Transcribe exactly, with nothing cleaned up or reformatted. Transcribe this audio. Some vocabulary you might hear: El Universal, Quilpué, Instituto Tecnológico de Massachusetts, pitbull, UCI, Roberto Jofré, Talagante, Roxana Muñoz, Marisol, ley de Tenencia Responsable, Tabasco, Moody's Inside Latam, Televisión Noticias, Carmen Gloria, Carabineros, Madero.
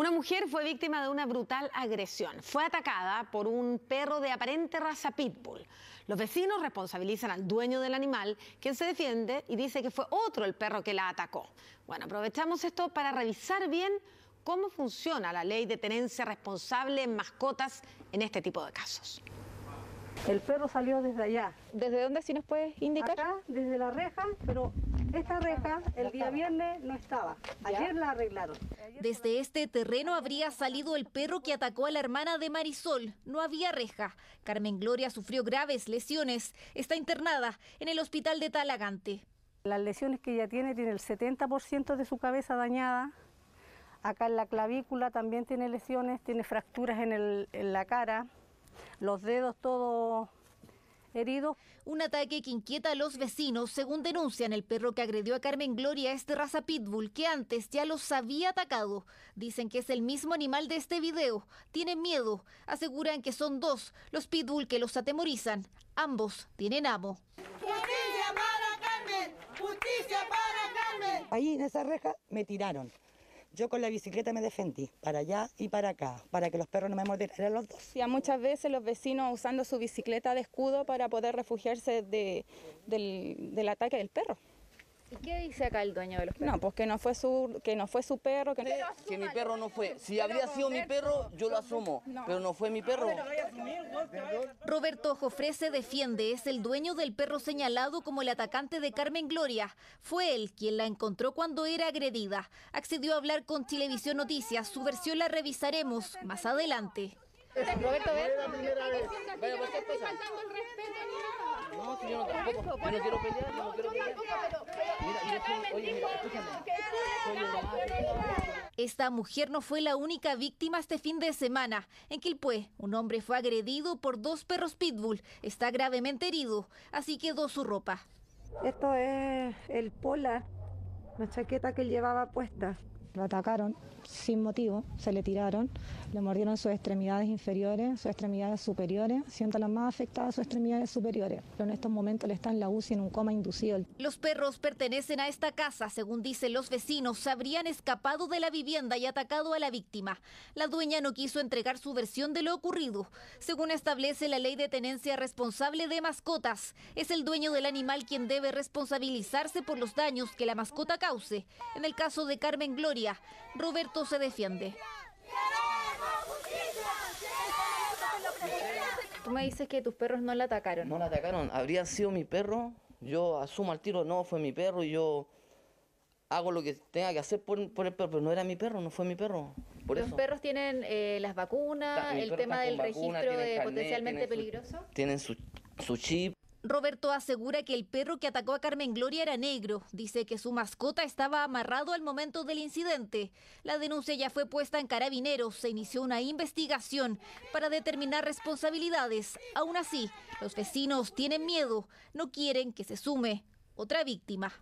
Una mujer fue víctima de una brutal agresión. Fue atacada por un perro de aparente raza pitbull. Los vecinos responsabilizan al dueño del animal, quien se defiende y dice que fue otro el perro que la atacó. Bueno, aprovechamos esto para revisar bien cómo funciona la ley de tenencia responsable en mascotas en este tipo de casos. El perro salió desde allá. ¿Desde dónde, si nos puedes indicar? Acá, desde la reja, pero esta reja el día viernes no estaba. Ayer la arreglaron. Desde este terreno habría salido el perro que atacó a la hermana de Marisol. No había reja. Carmen Gloria sufrió graves lesiones. Está internada en el hospital de Talagante. Las lesiones que ella tiene, tiene el setenta por ciento de su cabeza dañada. Acá en la clavícula también tiene lesiones, tiene fracturas en, el, en la cara. Los dedos todos heridos. Un ataque que inquieta a los vecinos. Según denuncian, el perro que agredió a Carmen Gloria es de raza pitbull, que antes ya los había atacado. Dicen que es el mismo animal de este video. Tienen miedo. Aseguran que son dos los pitbull que los atemorizan. Ambos tienen amo. ¡Justicia para Carmen! ¡Justicia para Carmen! Ahí en esa reja me tiraron. Yo con la bicicleta me defendí, para allá y para acá, para que los perros no me mordieran los dos. Ya muchas veces los vecinos usando su bicicleta de escudo para poder refugiarse de, del, del ataque del perro. ¿Y qué dice acá el dueño de los perros? No, pues que no fue su, que no fue su perro. Que, asuma, que mi perro no fue. Si habría sido mi perro, yo lo asumo, no. Pero no fue mi perro. Roberto Jofré se defiende. Es el dueño del perro señalado como el atacante de Carmen Gloria. Fue él quien la encontró cuando era agredida. Accedió a hablar con Televisión Noticias. Su versión la revisaremos más adelante. Roberto, ven. Vaya, pues, ¿qué pasa? No, si yo no tampoco, yo no quiero pelear, yo no quiero pelear. Esta mujer no fue la única víctima este fin de semana. En Quilpué, un hombre fue agredido por dos perros pitbull. Está gravemente herido, así quedó su ropa. Esto es el polar, la chaqueta que él llevaba puesta. Lo atacaron sin motivo, se le tiraron, le mordieron sus extremidades inferiores, sus extremidades superiores, siendo las más afectadas sus extremidades superiores. Pero en estos momentos le está en la U C I en un coma inducido. Los perros pertenecen a esta casa, según dicen los vecinos, se habrían escapado de la vivienda y atacado a la víctima. La dueña no quiso entregar su versión de lo ocurrido. Según establece la ley de tenencia responsable de mascotas, es el dueño del animal quien debe responsabilizarse por los daños que la mascota cause. En el caso de Carmen Gloria, Roberto se defiende. Tú me dices que tus perros no la atacaron. No la atacaron, habría sido mi perro. Yo asumo al tiro, no, fue mi perro y yo hago lo que tenga que hacer por, por el perro, pero no era mi perro, no fue mi perro. Por ¿Los eso. perros tienen eh, las vacunas, el tema del vacuna, registro de carnet, potencialmente tienen peligroso? Su, tienen su, su chip. Roberto asegura que el perro que atacó a Carmen Gloria era negro. Dice que su mascota estaba amarrado al momento del incidente. La denuncia ya fue puesta en Carabineros. Se inició una investigación para determinar responsabilidades. Aún así, los vecinos tienen miedo. No quieren que se sume otra víctima.